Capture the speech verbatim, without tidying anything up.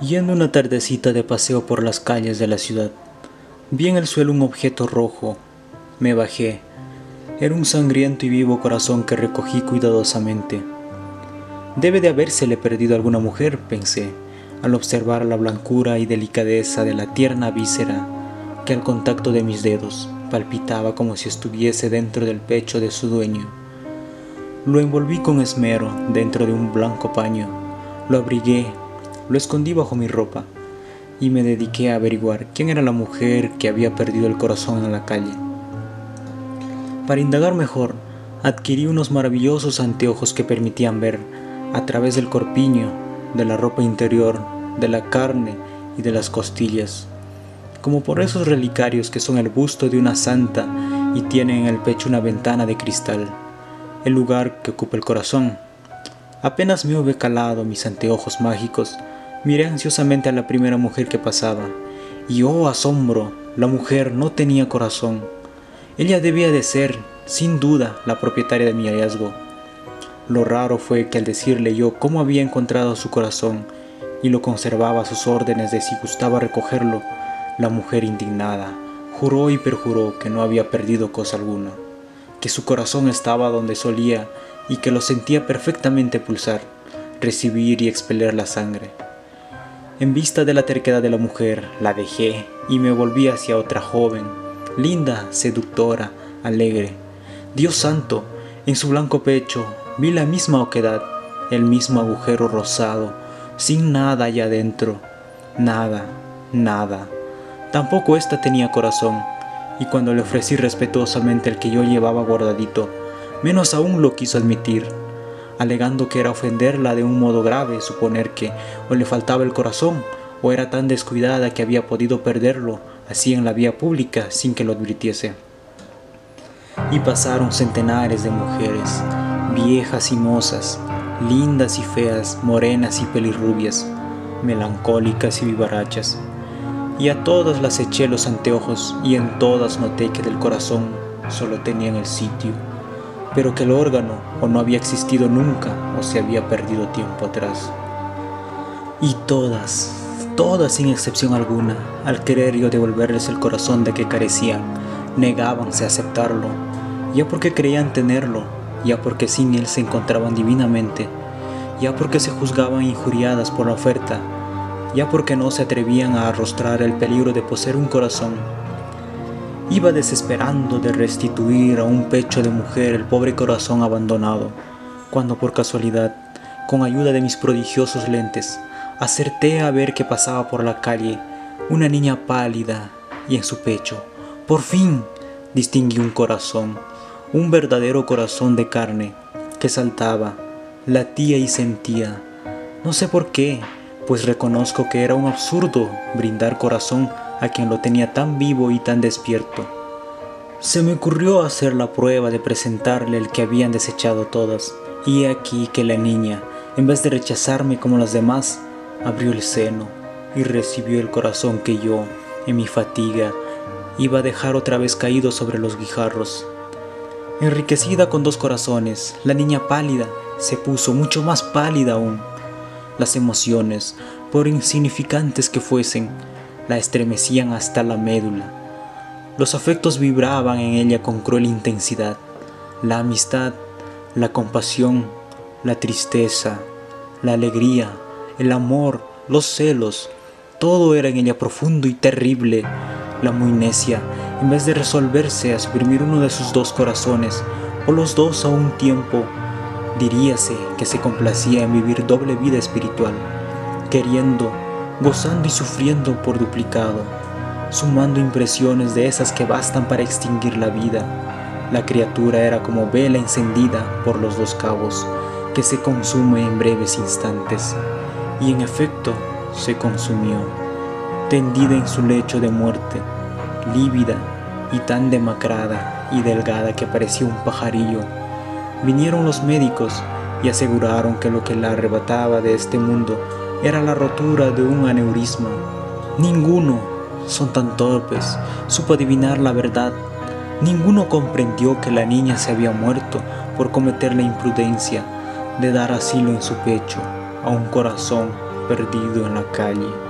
Yendo una tardecita de paseo por las calles de la ciudad, vi en el suelo un objeto rojo. Me bajé. Era un sangriento y vivo corazón que recogí cuidadosamente. Debe de habérsele perdido a alguna mujer, pensé, al observar la blancura y delicadeza de la tierna víscera que al contacto de mis dedos palpitaba como si estuviese dentro del pecho de su dueño. Lo envolví con esmero dentro de un blanco paño, lo abrigué, lo escondí bajo mi ropa y me dediqué a averiguar quién era la mujer que había perdido el corazón en la calle. Para indagar mejor, adquirí unos maravillosos anteojos que permitían ver, a través del corpiño, de la ropa interior, de la carne y de las costillas, como por esos relicarios que son el busto de una santa y tienen en el pecho una ventana de cristal, el lugar que ocupa el corazón. Apenas me hube calado mis anteojos mágicos, miré ansiosamente a la primera mujer que pasaba, y oh asombro, la mujer no tenía corazón. Ella debía de ser, sin duda, la propietaria de mi hallazgo. Lo raro fue que al decirle yo cómo había encontrado su corazón y lo conservaba a sus órdenes de si gustaba recogerlo, la mujer indignada juró y perjuró que no había perdido cosa alguna, que su corazón estaba donde solía y que lo sentía perfectamente pulsar, recibir y expeler la sangre. En vista de la terquedad de la mujer, la dejé y me volví hacia otra joven, linda, seductora, alegre. Dios santo, en su blanco pecho vi la misma oquedad, el mismo agujero rosado, sin nada allá adentro, nada, nada. Tampoco ésta tenía corazón, y cuando le ofrecí respetuosamente el que yo llevaba guardadito, menos aún lo quiso admitir, alegando que era ofenderla de un modo grave suponer que o le faltaba el corazón o era tan descuidada que había podido perderlo así en la vía pública sin que lo advirtiese. Y pasaron centenares de mujeres, viejas y mozas, lindas y feas, morenas y pelirrubias, melancólicas y vivarachas, y a todas las eché los anteojos y en todas noté que del corazón solo tenían el sitio, pero que el órgano o no había existido nunca o se había perdido tiempo atrás. Y todas, todas sin excepción alguna, al querer yo devolverles el corazón de que carecían, negábanse a aceptarlo, ya porque creían tenerlo, ya porque sin él se encontraban divinamente, ya porque se juzgaban injuriadas por la oferta, ya porque no se atrevían a arrostrar el peligro de poseer un corazón. Iba desesperando de restituir a un pecho de mujer el pobre corazón abandonado, cuando por casualidad, con ayuda de mis prodigiosos lentes, acerté a ver que pasaba por la calle una niña pálida y en su pecho, por fin, distinguí un corazón, un verdadero corazón de carne, que saltaba, latía y sentía. No sé por qué, pues reconozco que era un absurdo brindar corazón a quien lo tenía tan vivo y tan despierto. Se me ocurrió hacer la prueba de presentarle el que habían desechado todas, y he aquí que la niña, en vez de rechazarme como las demás, abrió el seno y recibió el corazón que yo, en mi fatiga, iba a dejar otra vez caído sobre los guijarros. Enriquecida con dos corazones, la niña pálida se puso mucho más pálida aún. Las emociones, por insignificantes que fuesen, la estremecían hasta la médula. Los afectos vibraban en ella con cruel intensidad. La amistad, la compasión, la tristeza, la alegría, el amor, los celos, todo era en ella profundo y terrible. La muy necia, en vez de resolverse a suprimir uno de sus dos corazones, o los dos a un tiempo, diríase que se complacía en vivir doble vida espiritual, queriendo, gozando y sufriendo por duplicado, sumando impresiones de esas que bastan para extinguir la vida. La criatura era como vela encendida por los dos cabos, que se consume en breves instantes, y en efecto se consumió, tendida en su lecho de muerte, lívida y tan demacrada y delgada que parecía un pajarillo. Vinieron los médicos y aseguraron que lo que la arrebataba de este mundo era la rotura de un aneurisma. Ninguno, son tan torpes, supo adivinar la verdad. Ninguno comprendió que la niña se había muerto por cometer la imprudencia de dar asilo en su pecho a un corazón perdido en la calle.